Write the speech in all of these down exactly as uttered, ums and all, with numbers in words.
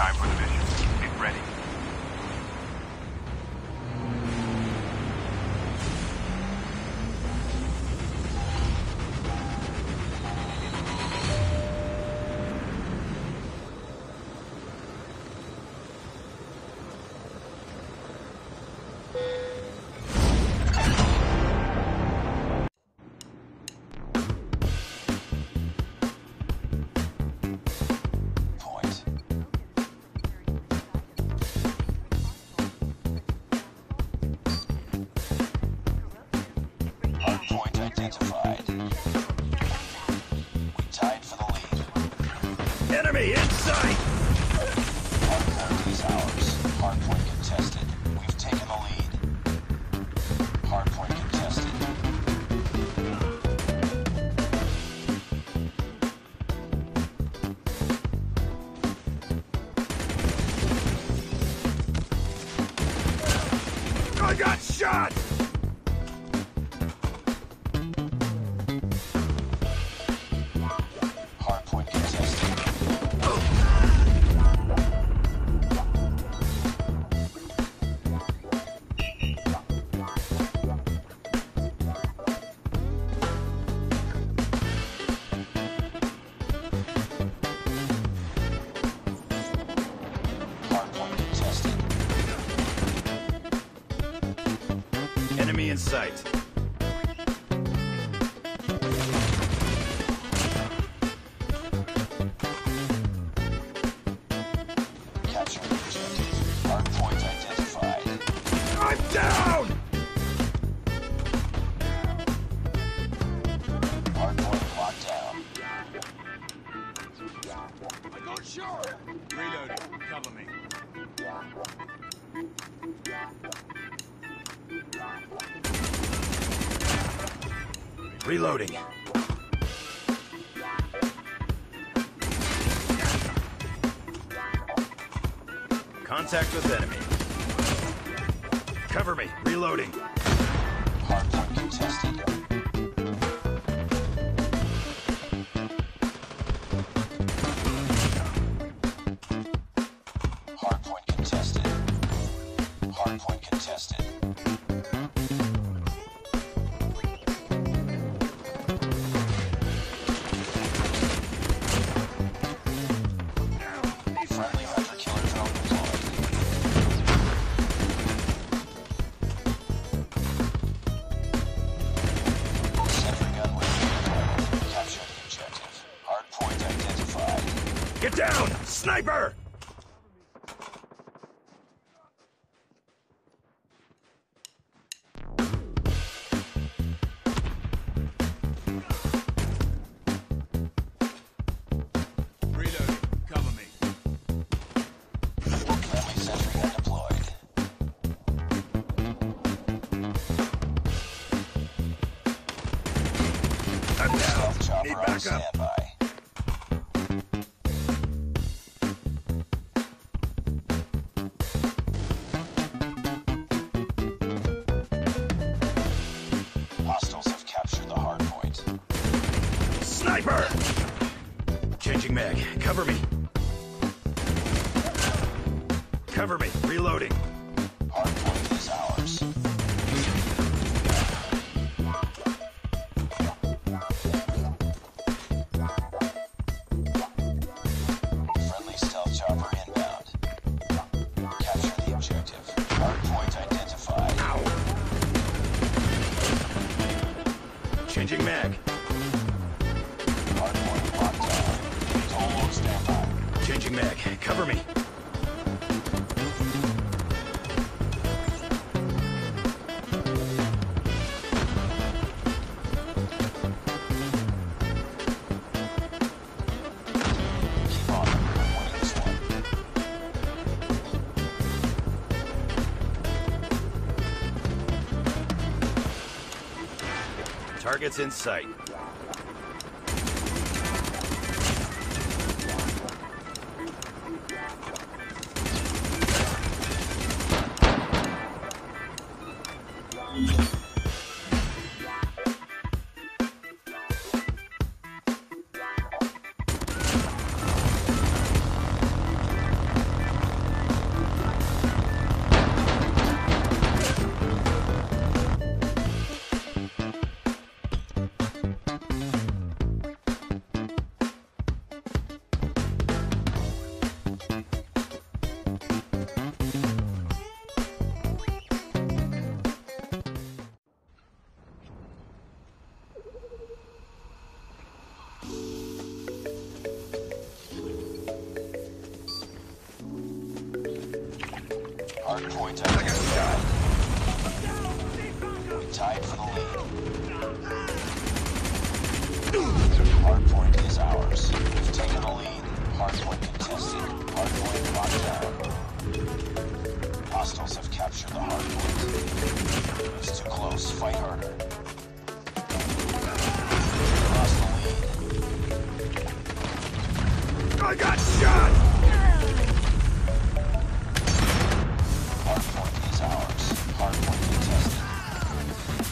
time for the mission. Be ready. Identified. We tied for the lead. Enemy in sight! Hardpoint is ours. Hardpoint contested. We've taken the lead. Hardpoint contested. I got shot! Enemy in sight. Capture the objective. Hardpoint identified. I'm down! Hardpoint locked down. I got shot! Reloading. Cover me. Reloading. Contact with enemy. Cover me. Reloading. Hardpoint contested. Hardpoint contested. Hardpoint contested. Get down! Sniper! Reloading. Cover me. Friendly sentry gun deployed. I'm down! Need backup! Standby. Sniper! Changing mag. Cover me. Cover me. Reloading. Hardpoint is ours. Friendly stealth chopper inbound. Capture the objective. Hardpoint identified. Ow. Changing mag. Changing mag. Cover me. Keep on. I'm winning this one. Target's in sight. Hard point out here. We tied for the lead. Hard point is ours. We've taken the lead. Hard point contested. Hard point locked down. Hostiles have captured the hard point. It's too close. Fight harder. I got shot! Hardpoint is ours. Hardpoint contested.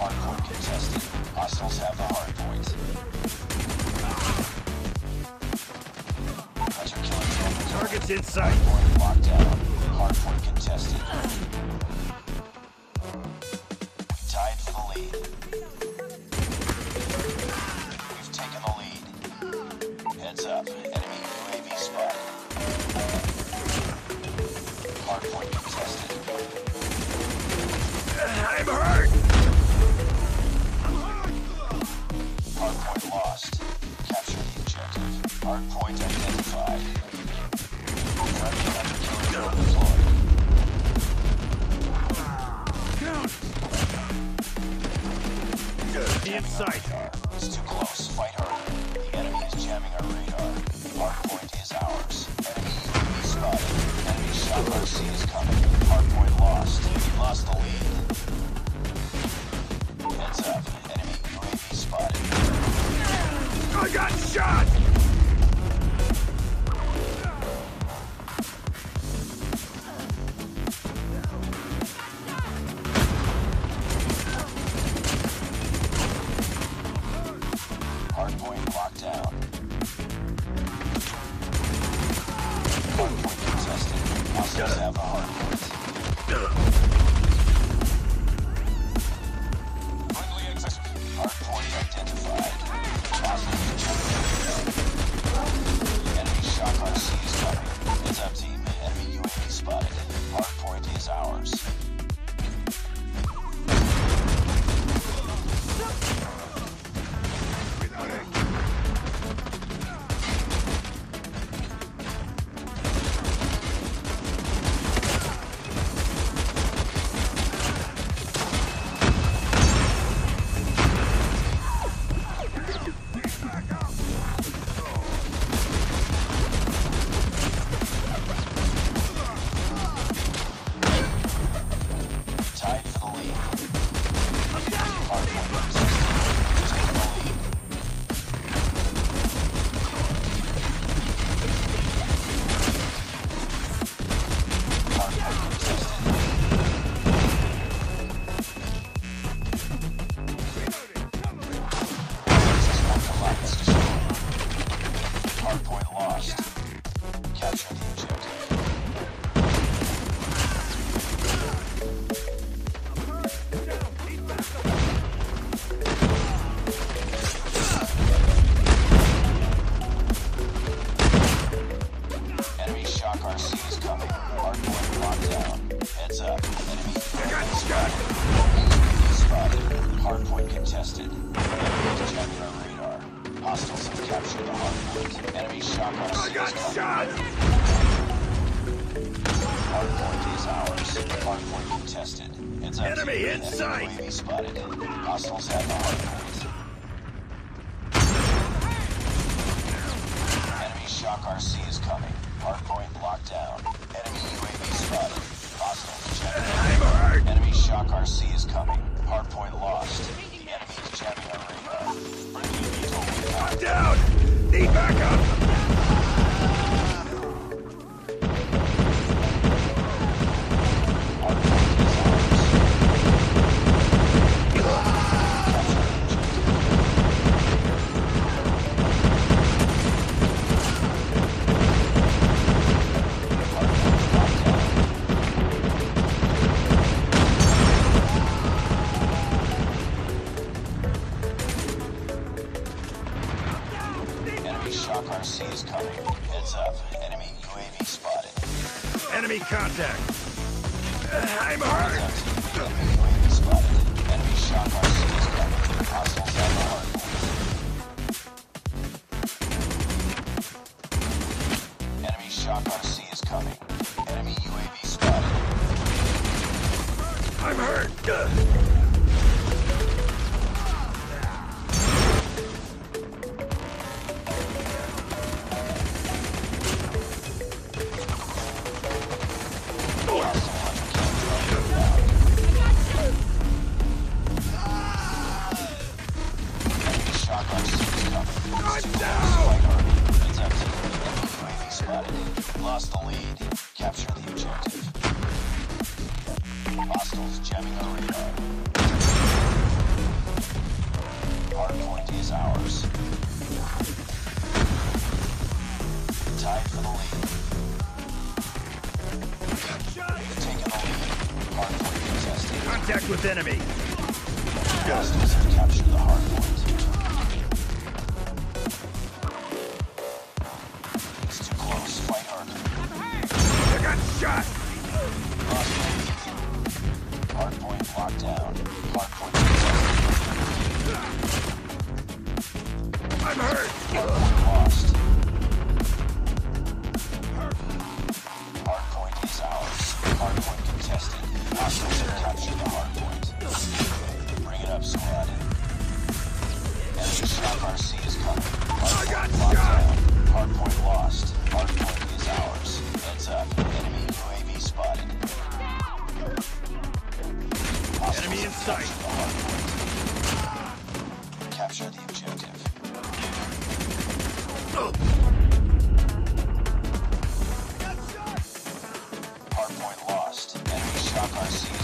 Hardpoint contested. Hostiles have the hardpoint. Hunter killing zone. Target's in sight. Hardpoint locked down. Hardpoint contested. We tied for the lead. We've taken the lead. Heads up. Enemy. Spot. Hard point contested. I'm hurt! Hard point lost. Capture the objective. Hard point identified. Deployed. In sight. It's too close. Fight harder. The enemy is jamming our radar. Hard point. Ours. Enemy U A V spotted. Enemy Shotgun C is coming. Hardpoint lost. We lost the lead. Heads up. Enemy U A V spotted. I got shot! Hardpoint locked down. Just have a hard point. Friendly exit. Hard point identified. Hostile. Enemy shotgun C is coming. It's up team. Enemy U A V spotted. Hard point is ours. Enemy in sight! Enemy spotted. Hostiles have the hard point. Enemy Shock R C is coming. Hard point locked down. Enemy U A V spotted. Hostiles jamming. Enemy Shock R C is coming. Hard point lost. The enemy is jamming our radar. Friendly lethal weapon. I'm down! Need backup! Shock R C is coming. Heads up. Enemy U A V spotted. Enemy contact. Uh, I'm hurt. Enemy U A V spotted. Enemy Shock R C is coming. Hostiles have the hard point. Enemy Shock R C is coming. Enemy U A V spotted. I'm hurt. Lost the lead. Capture the objective. Hostiles jamming our radar. Hardpoint is ours. Tied for the lead. They've taken the lead. Hardpoint contested. Contact with enemy. Hostiles have captured the hardpoint. Shot! Hardpoint locked down. Hardpoint contested. I'm hurt! Hardpoint lost. Hardpoint is ours. Hardpoint contested. Hostiles have captured the hardpoint. Bring it up, squad. Enemy Sapphire C is coming. Hardpoint I got locked shot. Down. Hardpoint lost. Hardpoint is ours. Heads up. Enemy U A V spotted. Enemy in sight. Capture the objective. Hardpoint lost. Enemy Shock R C.